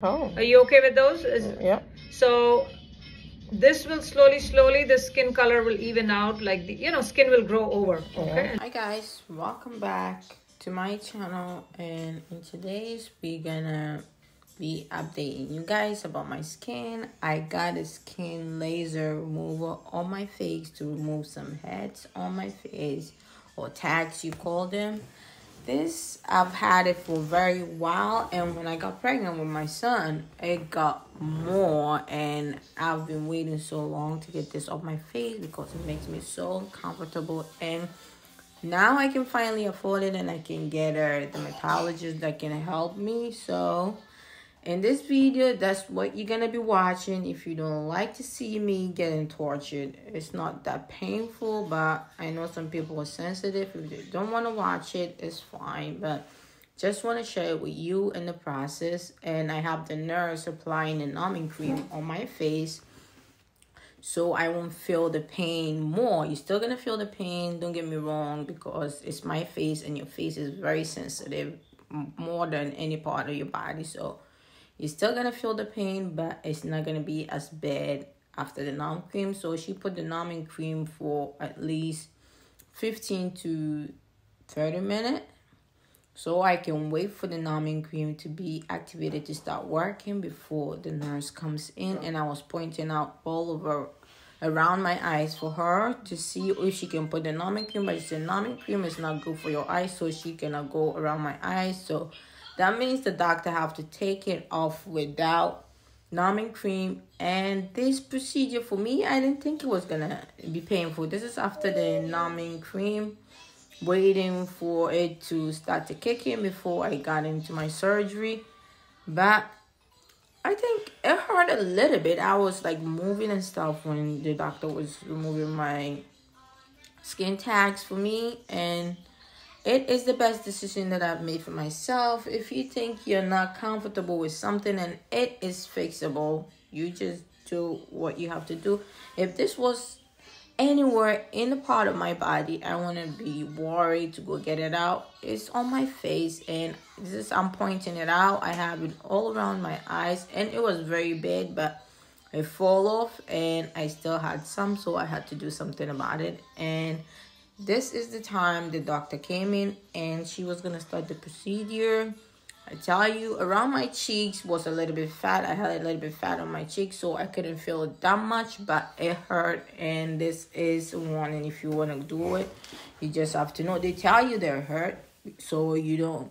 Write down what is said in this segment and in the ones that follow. Oh. Are you okay with those? Yeah. So this will slowly, the skin color will even out, like the, you know, skin will grow over. Okay. Hi guys, welcome back to my channel, and in today's we're gonna be updating you guys about my skin. I got a skin laser remover on my face to remove some heads on my face, or tags you call them. This, I've had it for a very while, and when I got pregnant with my son, it got more, and I've been waiting so long to get this off my face because it makes me so comfortable, and now I can finally afford it, and I can get a dermatologist that can help me. So in this video, that's what you're gonna be watching. If you don't like to see me getting tortured, it's not that painful, but I know some people are sensitive. If they don't want to watch it, it's fine, but just want to share it with you in the process. And I have the nurse applying a numbing cream on my face so I won't feel the pain more. You're still gonna feel the pain, don't get me wrong, because it's my face, and your face is very sensitive, more than any part of your body. So you're still gonna feel the pain, but it's not gonna be as bad after the numbing cream. So she put the numbing cream for at least 15 to 30 minutes. So I can wait for the numbing cream to be activated to start working before the nurse comes in. And I was pointing out all over around my eyes for her to see if she can put the numbing cream. But she said numbing cream is not good for your eyes, so she cannot go around my eyes. So that means the doctor have to take it off without numbing cream. And this procedure, for me, I didn't think it was gonna be painful. This is after the numbing cream, waiting for it to start to kick in before I got into my surgery. But I think it hurt a little bit. I was like moving and stuff when the doctor was removing my skin tags for me, and it is the best decision that I've made for myself. If you think you're not comfortable with something and it is fixable, you just do what you have to do. If this was anywhere in the part of my body, I wouldn't be worried to go get it out. It's on my face, and this is, I'm pointing it out. I have it all around my eyes, and it was very bad, but it fell off, and I still had some, so I had to do something about it. And this is the time the doctor came in, and she was gonna start the procedure. I tell you, around my cheeks was a little bit fat. I had a little bit fat on my cheeks, so I couldn't feel it that much, but it hurt. And this is a warning. If you want to do it, you just have to know. They tell you they're hurt, so you don't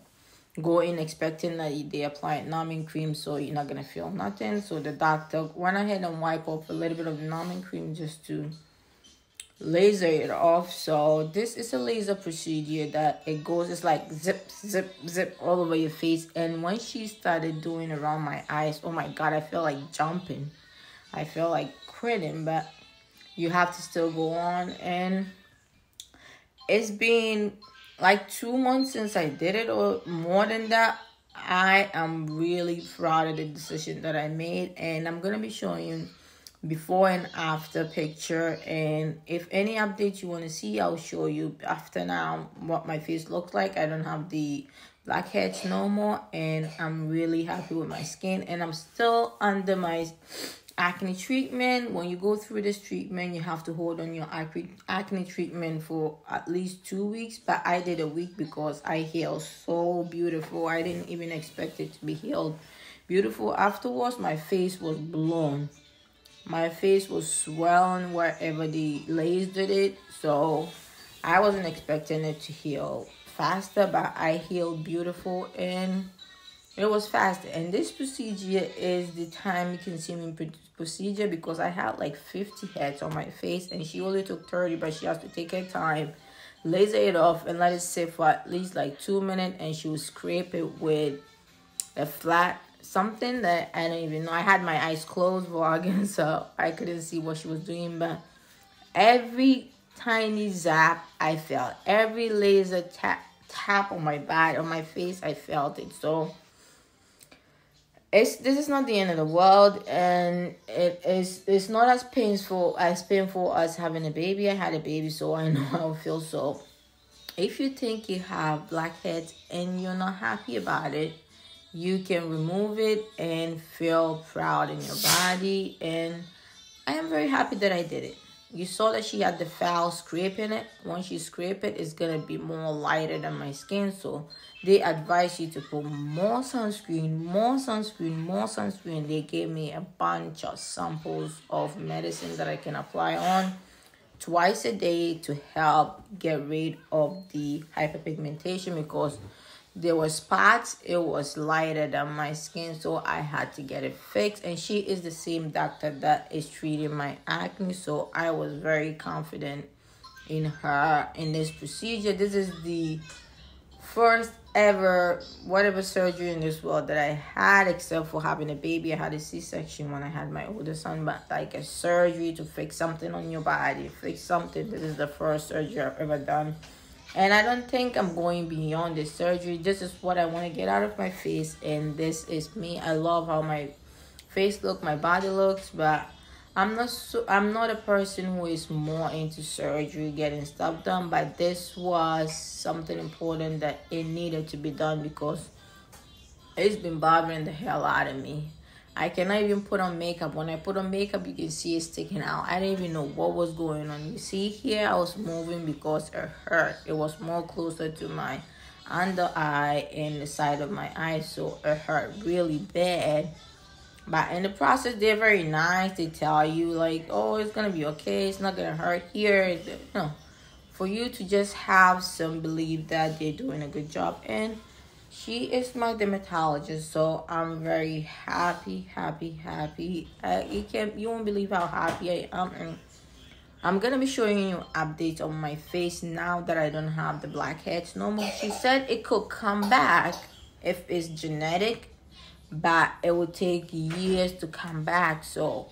go in expecting that they apply numbing cream, so you're not gonna feel nothing. So the doctor went ahead and wiped off a little bit of numbing cream just to laser it off. So this is a laser procedure that it goes, it's like zip zip zip all over your face. And when she started doing around my eyes, oh my god, I feel like jumping, I feel like quitting, but you have to still go on. And it's been like 2 months since I did it, or more than that. I am really proud of the decision that I made, and I'm gonna be showing you before and after picture. And if any updates you want to see, I'll show you after. Now what my face looks like, I don't have the blackheads no more, and I'm really happy with my skin. And I'm still under my acne treatment. When you go through this treatment, you have to hold on your acne treatment for at least 2 weeks, but I did a week because I healed so beautiful. I didn't even expect it to be healed beautiful afterwards. My face was blown. My face was swelling wherever they lasered it, so I wasn't expecting it to heal faster, but I healed beautiful, and it was fast. And this procedure is the time-consuming procedure because I had like 50 heads on my face, and she only took 30, but she has to take her time, laser it off, and let it sit for at least like 2 minutes, and she will scrape it with a flat something that I don't even know. I had my eyes closed vlogging, so I couldn't see what she was doing, but every tiny zap I felt, every laser tap on my body, on my face, I felt it. So this is not the end of the world, and it's not as painful as having a baby. I had a baby, so I know how it feels. So if you think you have blackheads and you're not happy about it, You can remove it and feel proud in your body. And I am very happy that I did it. You saw that she had the foul scrape in it. Once you scrape it, it's going to be more lighter than my skin. So they advise you to put more sunscreen, more sunscreen, more sunscreen. They gave me a bunch of samples of medicines that I can apply on twice a day to help get rid of the hyperpigmentation, because there were spots, it was lighter than my skin, so I had to get it fixed. And she is the same doctor that is treating my acne, so I was very confident in her in this procedure. This is the first ever whatever surgery in this world that I had, except for having a baby. I had a C-section when I had my older son, but like a surgery to fix something on your body, fix something. This is the first surgery I've ever done. And I don't think I'm going beyond this surgery. This is what I want to get out of my face. And this is me. I love how my face looks, my body looks. But I'm not a person who is more into surgery, getting stuff done. But this was something important that it needed to be done, because it's been bothering the hell out of me. I cannot even put on makeup. When I put on makeup, you can see it's sticking out. I didn't even know what was going on. You see here, I was moving because it hurt. It was more closer to my under eye and the side of my eye, so it hurt really bad. But in the process, they're very nice. They tell you like, oh, it's gonna be okay. It's not gonna hurt here. No, for you to just have some belief that they're doing a good job. And she is my dermatologist, so I'm very happy. You won't believe how happy I am. And I'm gonna be showing you updates on my face now that I don't have the blackheads no more. She said it could come back if it's genetic, but it would take years to come back. So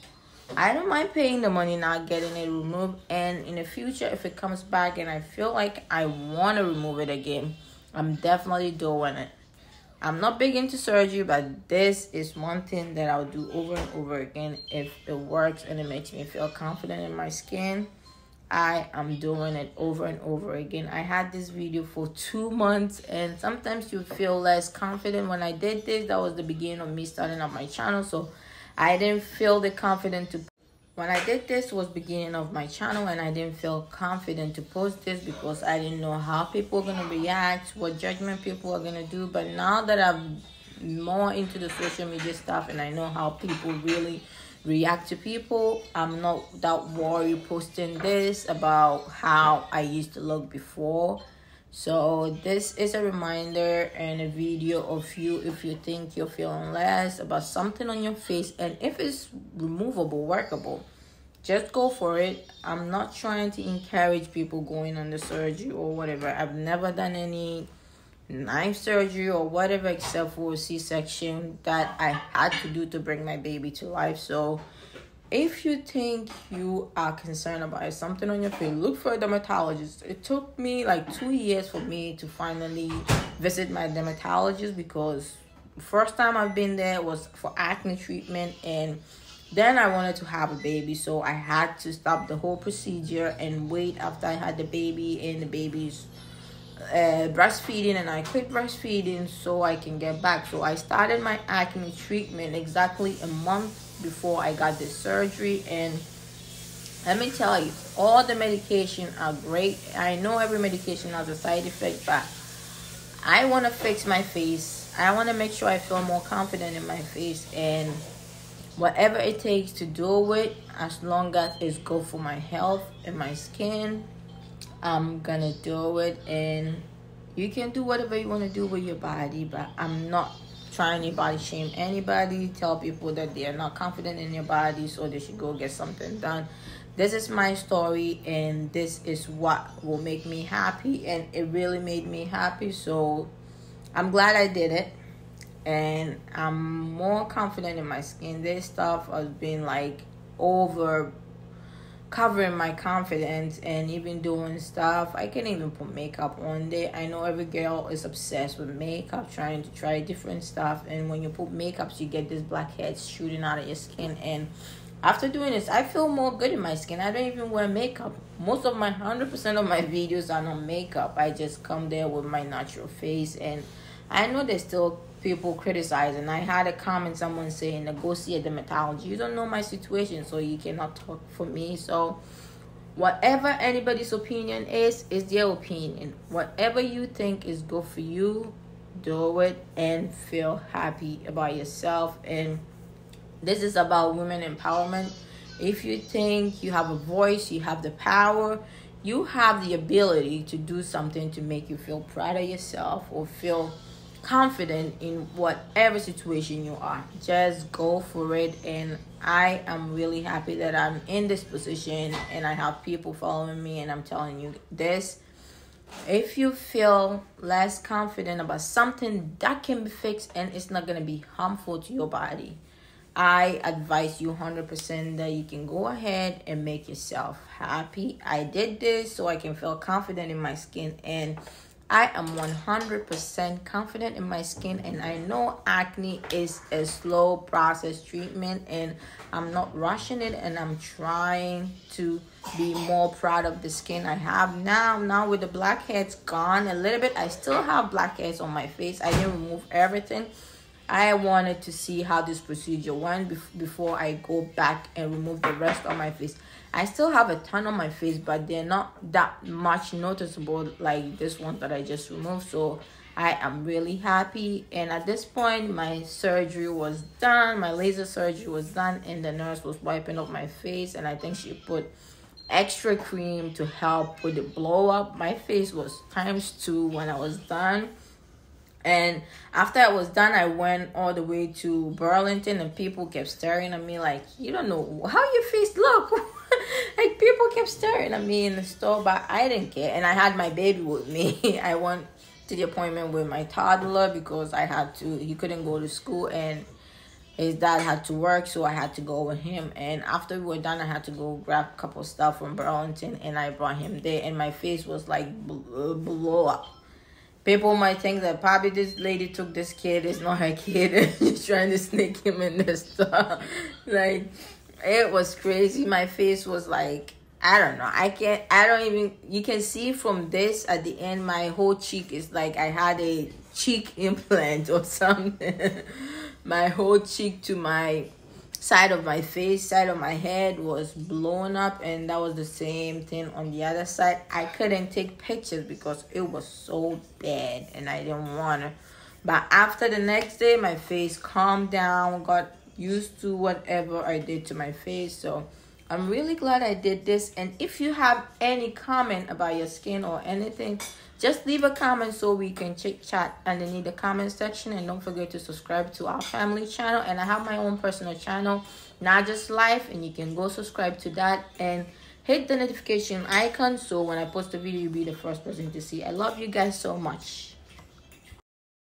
I don't mind paying the money, not getting it removed. And in the future, if it comes back and I feel like I want to remove it again, I'm definitely doing it. I'm not big into surgery, but this is one thing that I'll do over and over again. If it works and it makes me feel confident in my skin, I am doing it over and over again. I had this video for 2 months, and sometimes you feel less confident. When I did this, that was the beginning of me starting up my channel, so I didn't feel the confidence to. When I did this was beginning of my channel, and I didn't feel confident to post this because I didn't know how people are going to react, what judgment people are going to do. But now that I'm more into the social media stuff and I know how people really react to people, I'm not that worried posting this about how I used to look before. So this is a reminder and a video of you if you think you're feeling less about something on your face, and if it's removable, workable, just go for it. I'm not trying to encourage people going under surgery or whatever. I've never done any knife surgery or whatever except for a C-section that I had to do to bring my baby to life. So if you think you are concerned about it, something on your face, look for a dermatologist. It took me like 2 years for me to finally visit my dermatologist, because first time I've been there was for acne treatment, and then I wanted to have a baby, so I had to stop the whole procedure and wait after I had the baby and the baby's breastfeeding, and I quit breastfeeding so I can get back. So I started my acne treatment exactly a month before I got this surgery, and let me tell you, all the medication are great. I know every medication has a side effect, but I want to fix my face. I want to make sure I feel more confident in my face, and whatever it takes to do it, as long as it's good for my health and my skin, I'm gonna do it. And you can do whatever you want to do with your body, but I'm not trying to body shame anybody, tell people that they are not confident in their body, so they should go get something done. This is my story, and this is what will make me happy, and it really made me happy. So I'm glad I did it, and I'm more confident in my skin. This stuff has been like over covering my confidence, and even doing stuff, I can't even put makeup on there. I know every girl is obsessed with makeup, trying to try different stuff, and when you put makeups, you get these blackheads shooting out of your skin. And after doing this, I feel more good in my skin. I don't even wear makeup. Most of my 100% of my videos are no makeup. I just come there with my natural face, and I know there's still people criticizing. I had a comment, someone saying, go see a dermatologist. You don't know my situation, so you cannot talk for me. So whatever anybody's opinion is their opinion. Whatever you think is good for you, do it and feel happy about yourself. And this is about women empowerment. If you think you have a voice, you have the power, you have the ability to do something to make you feel proud of yourself or feel confident in whatever situation you are, just go for it. And I am really happy that I'm in this position and I have people following me, and I'm telling you this. If you feel less confident about something that can be fixed and it's not going to be harmful to your body, I advise you 100% that you can go ahead and make yourself happy. I did this so I can feel confident in my skin, and I am 100% confident in my skin. And I know acne is a slow process treatment, and I'm not rushing it, and I'm trying to be more proud of the skin I have now. Now with the blackheads gone a little bit, I still have blackheads on my face. I didn't remove everything. I wanted to see how this procedure went before I go back and remove the rest of my face. I still have a ton on my face, but they're not that much noticeable like this one that I just removed. So I am really happy. And at this point, my surgery was done. My laser surgery was done, and the nurse was wiping off my face. And I think she put extra cream to help with the blow up. My face was ×2 when I was done. And after I was done, I went all the way to Burlington, and people kept staring at me like, you don't know how your face look. Like, people kept staring at me in the store, but I didn't care. And I had my baby with me. I went to the appointment with my toddler because I had to, he couldn't go to school and his dad had to work, so I had to go with him. And after we were done, I had to go grab a couple stuff from Burlington, and I brought him there, and my face was like blow up. People might think that probably this lady took this kid, it's not her kid, and she's trying to sneak him in this stuff. Like, it was crazy. My face was like, I don't know. You can see from this at the end, my whole cheek is like I had a cheek implant or something. My whole cheek to my side of my face, side of my head was blown up, and that was the same thing on the other side. I couldn't take pictures because it was so bad, and I didn't want to. But after the next day, my face calmed down, got used to whatever I did to my face. So I'm really glad I did this. And if you have any comment about your skin or anything, just leave a comment so we can chit-chat underneath the comment section. And don't forget to subscribe to our family channel. And I have my own personal channel, Not Just Life, and you can go subscribe to that. And hit the notification icon so when I post a video, you'll be the first person to see. I love you guys so much.